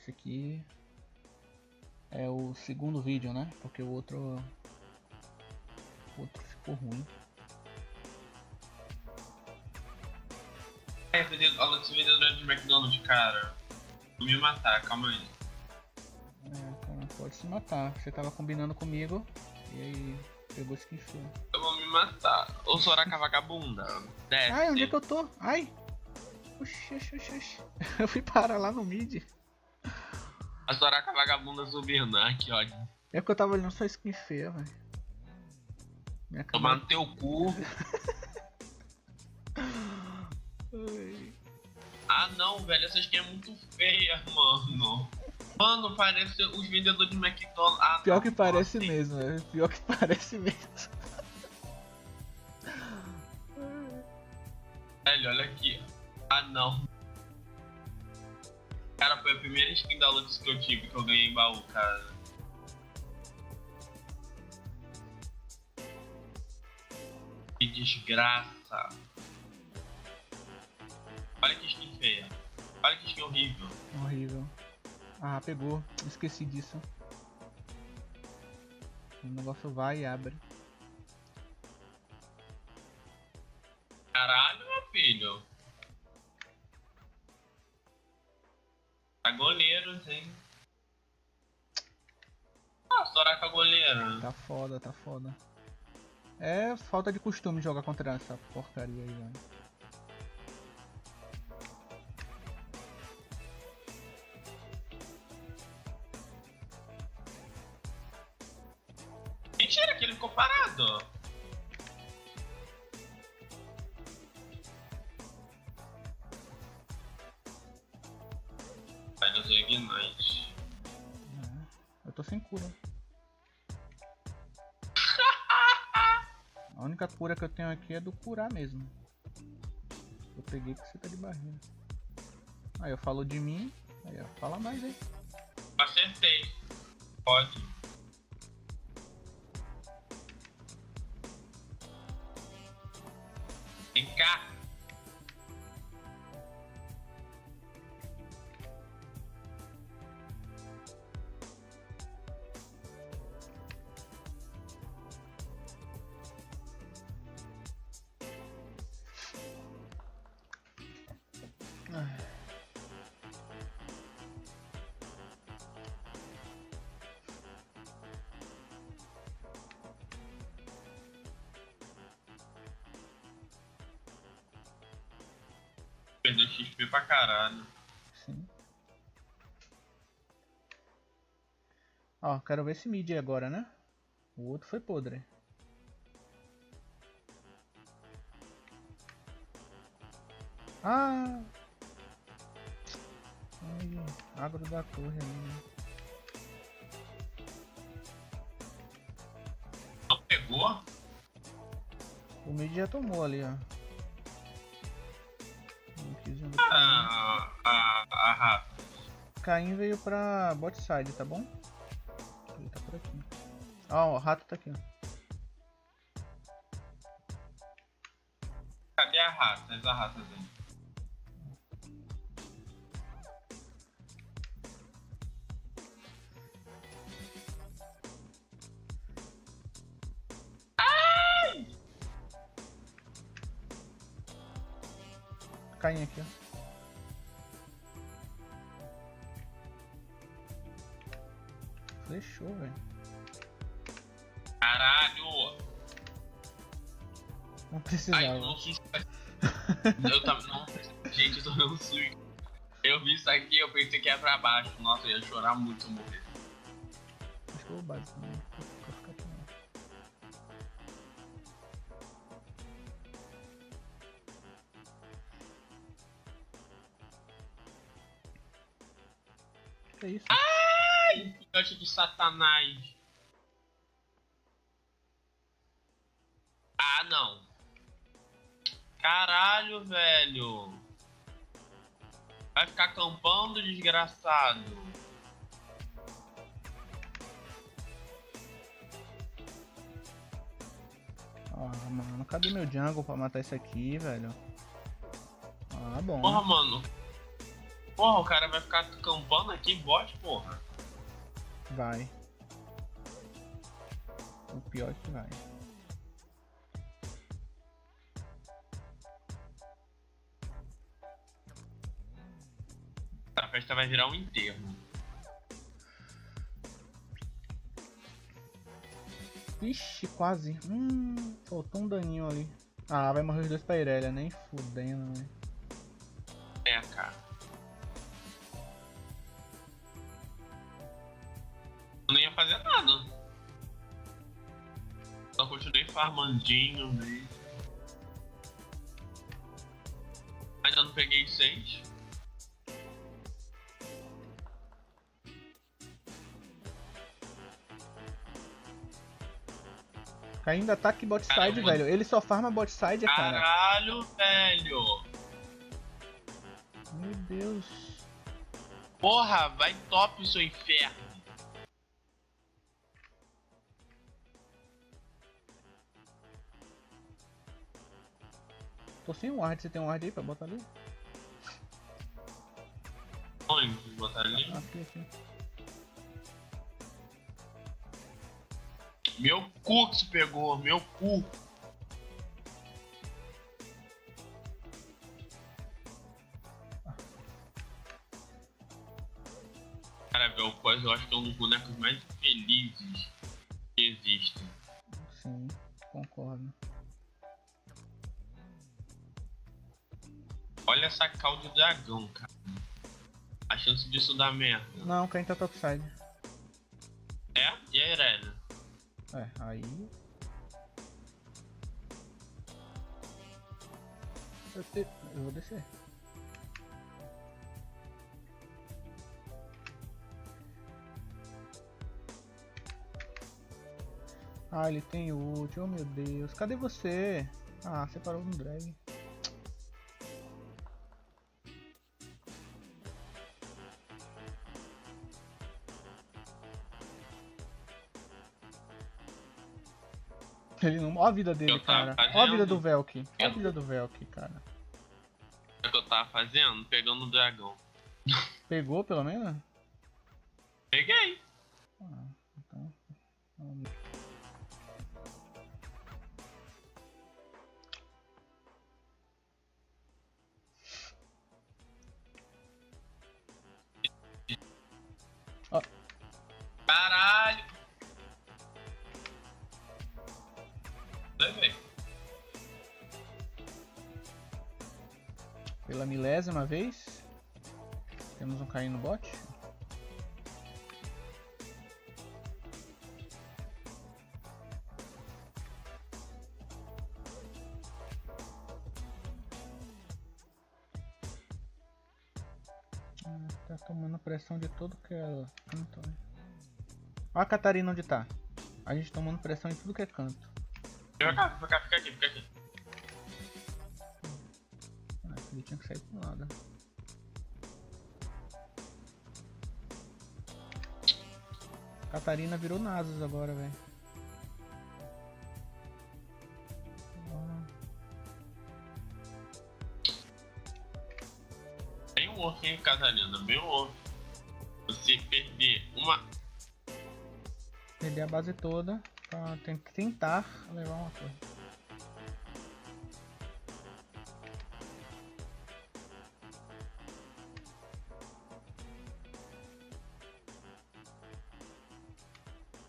esse aqui é o segundo vídeo, né? Porque o outro ficou ruim. É, Alex, vendedor de McDonald's, cara. Vou me matar, calma aí. É, cara, pode se matar. Você tava combinando comigo e aí pegou esse quinchão. Eu vou me matar. Ô, Soraka vagabunda, desce. Ai, onde é que eu tô? Ai! Oxi, oxi, oxi. Eu fui parar lá no mid. A Soraka vagabunda subindo, né? Que ódio. É porque eu tava olhando só skin feia, velho. Tomar no teu cu. Ah não, velho, essa skin é muito feia, mano. Mano, parece os vendedores de McDonald's. Ah, pior que parece mesmo, velho. Pior que parece mesmo. Velho, olha aqui. Ah não. Cara, foi a primeira skin da Lux que eu tive, que eu ganhei em baú, cara. Que desgraça. Olha que skin feia. Olha que skin horrível. Horrível. Ah, pegou. Esqueci disso. O negócio vai e abre. Caralho, meu filho. Tá goleiro, hein? Ah, Soraka goleiro. Tá foda, tá foda. É falta de costume jogar contra essa porcaria aí, velho. Mentira que ele ficou parado. Ignite. Eu tô sem cura. A única cura que eu tenho aqui é do curar mesmo. Eu peguei que você tá de barriga. Aí eu falo de mim, aí eu falo mais aí. Acertei. Pode. Vem cá. Perdeu XP pra caralho. Sim. Ó, quero ver esse mid agora, né? O outro foi podre. Ah! Ai, agro da torre ali. Não pegou? O mid já tomou ali, ó. Caim veio pra bot side, tá bom? Ele tá por aqui. Ó, o rato tá aqui, ó. Cadê a rata? As ratas aí. Ai! Caim aqui, ó. Deixou, velho. Caralho! Não precisava. Ai, eu não susto. Eu tava. Não, gente, eu tô dando susto. Eu vi isso aqui, eu pensei que ia pra baixo. Nossa, eu ia chorar muito, morrer. Acho que eu vou básico, né? Vou ficar aqui, né? Que isso? Ah! Filhote de satanás. Ah, não. Caralho, velho. Vai ficar acampando, desgraçado. Ah, mano, cadê meu jungle pra matar isso aqui, velho? Ah, bom. Porra, mano. Porra, o cara vai ficar campando aqui em bot, porra. Vai. O pior é que vai. A festa vai virar um enterro. Ixi, quase. Faltou um daninho ali. Ah, vai morrer os dois pra Irelia, nem fudendo, né? É, cara. Eu não ia fazer nada. Só continuei farmandinho, né? Ainda não peguei 6. Ainda ataque bot side, caralho, velho. Ele só farma bot side, cara. Caralho, velho. Meu Deus. Porra, vai top, seu inferno. Tô sem ward. Você tem um ward aí pra botar ali? Onde? Botar ali? Aqui, aqui. Meu cu que se pegou, meu cu. Cara, Velk, eu acho que é um dos bonecos mais felizes que existem. Sim, concordo. Olha essa cal de dragão, cara. A chance disso dá merda. Não, quem tá topside. É? E a Irelia? É, aí... Eu vou descer. Ah, ele tem ult, oh meu Deus, cadê você? Ah, você parou no drag. Ele não... Ó a vida dele, cara. Fazendo... Ó a vida do Velk. Ó a vida do Velk, cara. O que eu tava fazendo? Pegando o dragão. Pegou, pelo menos? Peguei. Ah, então... Ó. Caralho! Pela milésima vez, temos um Caim no bot. Tá tomando pressão de todo que é canto, né? Olha a Catarina onde tá. A gente tomando pressão em tudo que é canto. Fica aqui, fica aqui. Ah, ele tinha que sair pro lado. Catarina virou Nasus agora, velho. Bem work, hein, Catarina, bem work. Você perder uma... Perder a base toda. Ah, tem que tentar levar uma coisa.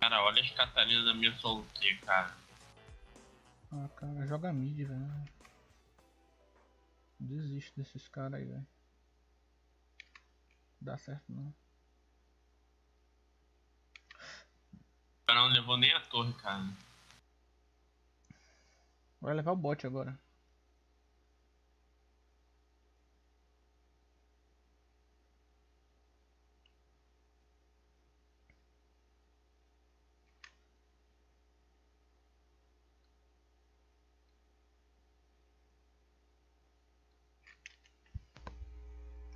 Cara, olha as Catarinas da minha solteira, cara. Ah, cara, joga mid, velho. Desisto desses caras aí, velho. Não dá certo, não. O cara não levou nem a torre, cara. Vai levar o bot agora.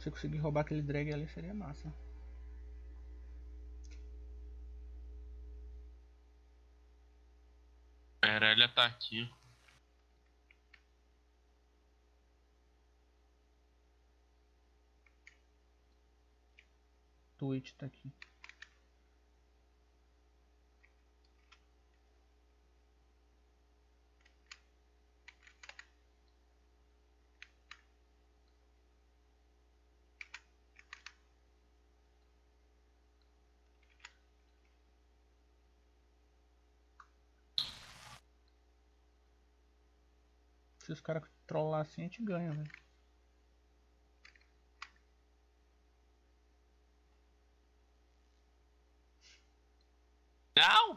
Se eu conseguir roubar aquele drag ali, seria massa. A Irelia tá aqui. Twitch tá aqui. Se os caras trollar assim, a gente ganha, velho. Não!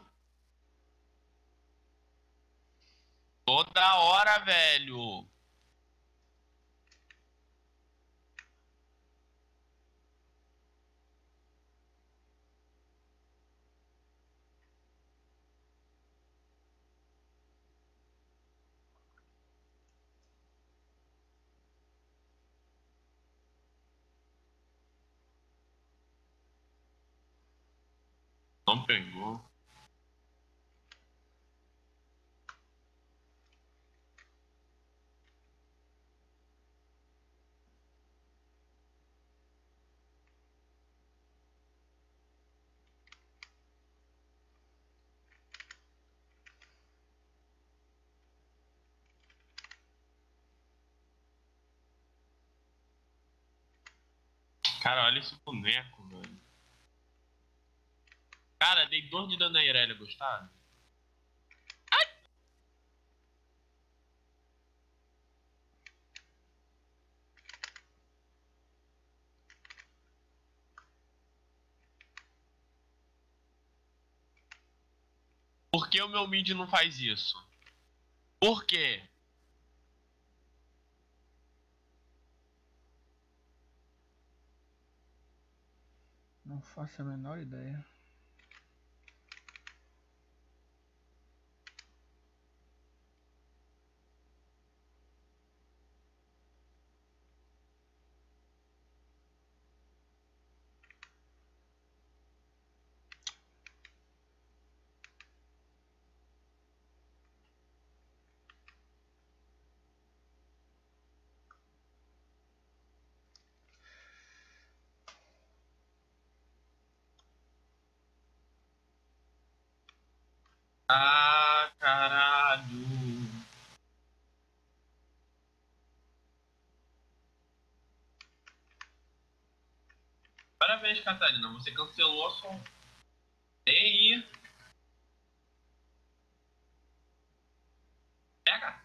Toda hora, velho! Não pegou. Cara, olha esse boneco, velho. Cara, dei 2 de dano na Irelia, gostaram? Ai! Por que o meu mid não faz isso? Por quê? Não faço a menor ideia. Ah, caralho. Parabéns, Catarina. Você cancelou a sua... Ei! Pega!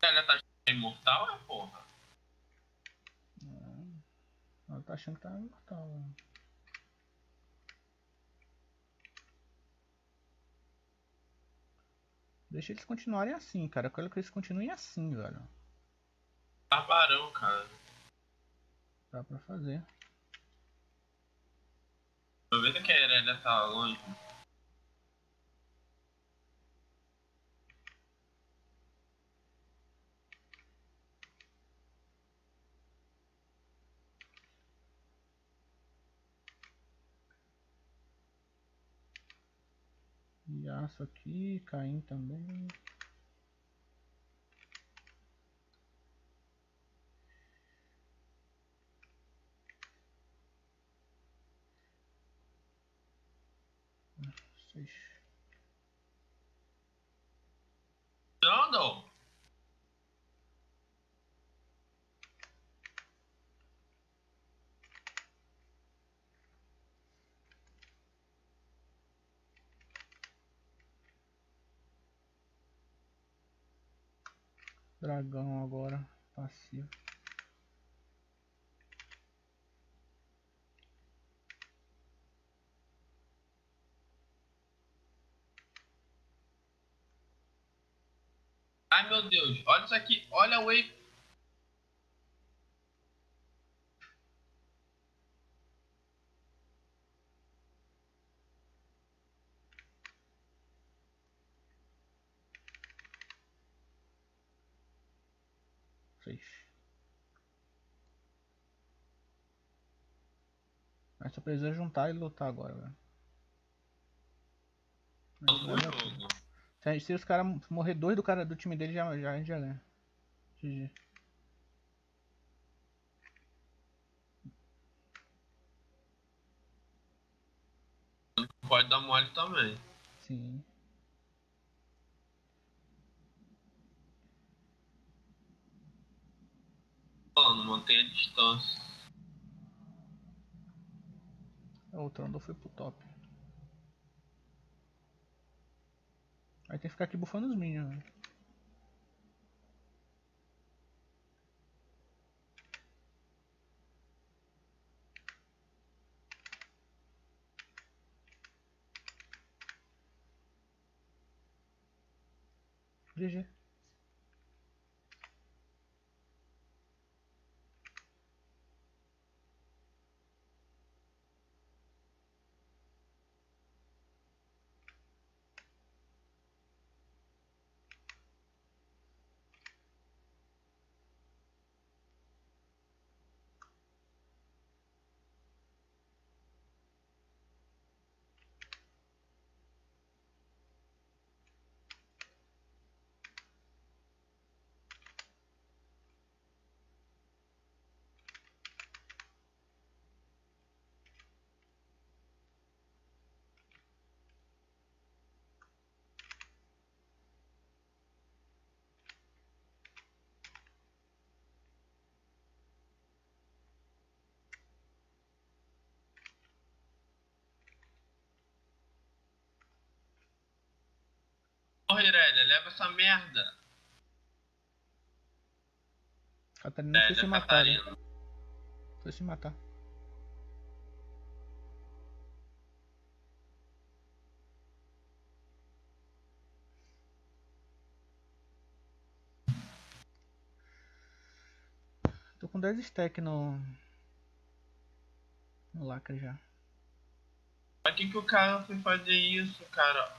Ela tá achando que é imortal, é porra? Não. Ela tá achando que tá imortal. Deixa eles continuarem assim, cara. Eu quero que eles continuem assim, velho. Tá barão, cara. Dá pra fazer. Aproveita que a Irelia tá longe. Aço aqui, Caim também. Não, não. Dragão agora, passivo. Ai, meu Deus. Olha isso aqui. Olha o wave. Mas só precisa juntar e lutar agora, velho. Se os caras morrer dois do cara do time dele, já a gente já ganha. GG. Pode dar mole também. Sim. Mano, mantém a distância. O Trundle foi pro top. Aí tem que ficar aqui bufando os minions. Né? GG. Porra, Irelia, leva essa merda. Catarina foi se matar, hein? Foi se matar. Tô com 10 stacks no lacre já. Pra que o cara foi fazer isso, cara?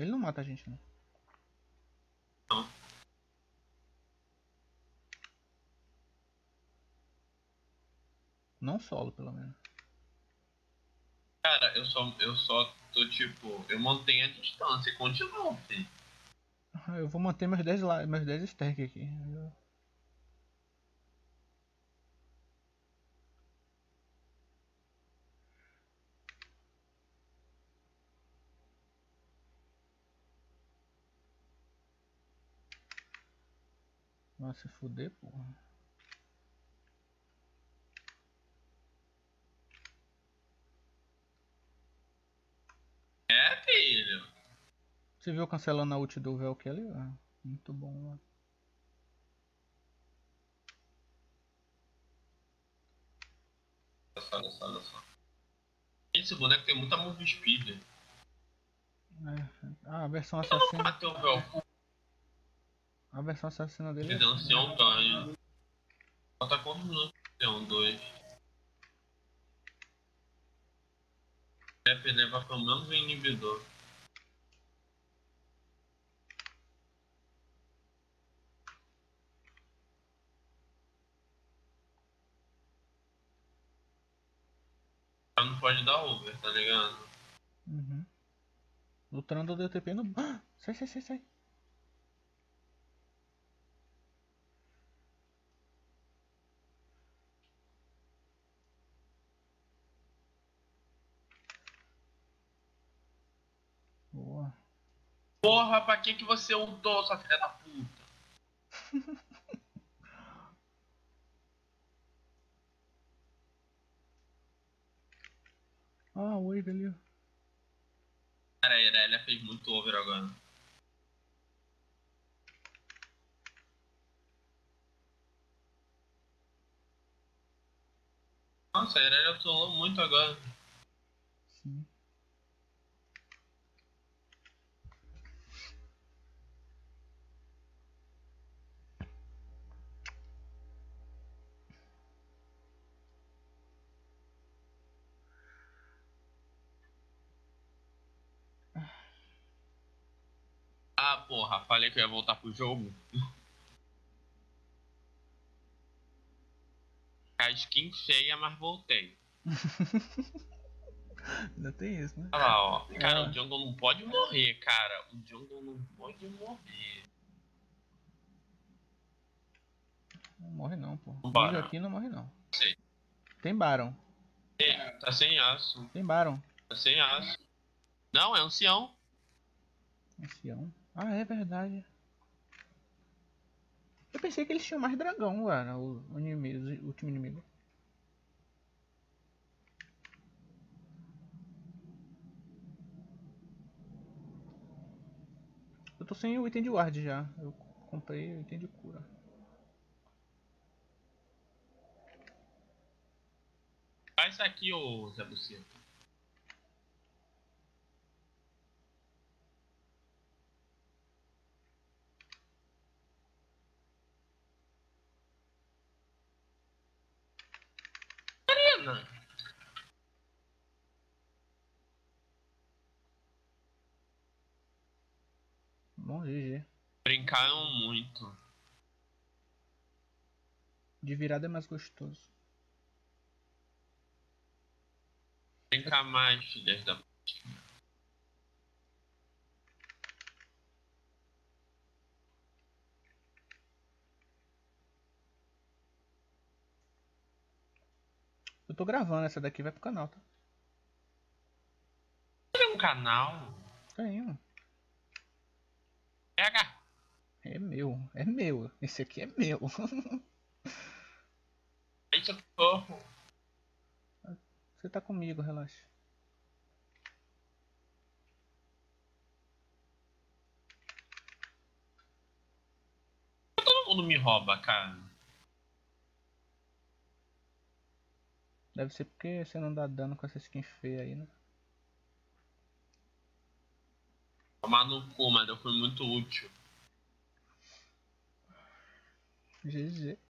Ele não mata a gente, não. Não. Não solo, pelo menos. Cara, eu só tô tipo... Eu mantenho a distância e continuo, filho. Eu vou manter meus 10 lá, meus 10 stacks aqui. Vai se fuder, porra. É, filho. Você viu cancelando a ult do Velk ali? Ah, muito bom, lá. Olha só. Esse boneco tem muita move speed. É. Ah, a versão assassina. Bateu o Velk. A versão assassina dele. Ele deu um ganho. Falta quantos minutos? Deu um, 2. Deve levar pelo menos um inibidor. Ela não pode dar over, tá ligado? Uhum. O Trundle deu TP no. Ah! Sai. Porra, pra que você ultou, sua filha da puta? Ah, o wave ali. Cara, a Irelia fez muito over agora. Nossa, a Irelia ultou muito agora. porra, falei que eu ia voltar pro jogo. A skin feia, mas voltei. Ainda tem isso, né? Olha lá, ó. Cara, o jungle não pode morrer, cara. O jungle não pode morrer. Não morre não, pô. O aqui não morre não. Sei. Tem Baron. É, tá sem aço. Tem Baron. Tá sem aço. Não, é ancião. Ancião? Ah, é verdade. Eu pensei que eles tinham mais dragão, cara, o último inimigo. Eu tô sem o item de ward já. Eu comprei o item de cura. Faz aqui, ô Zabucino. Catarina! Bom, GG. Brincaram muito. De virada é mais gostoso. Brincar mais, filhas da puta. Eu tô gravando, essa daqui vai pro canal, tá? Tem um canal? Tenho. PH. É meu, é meu. Esse aqui é meu. Aí eu corro. Você tá comigo, relaxa. Todo mundo me rouba, cara. Deve ser porque você não dá dano com essa skin feia aí, né? Tomar no cu, mas eu fui muito útil. GG.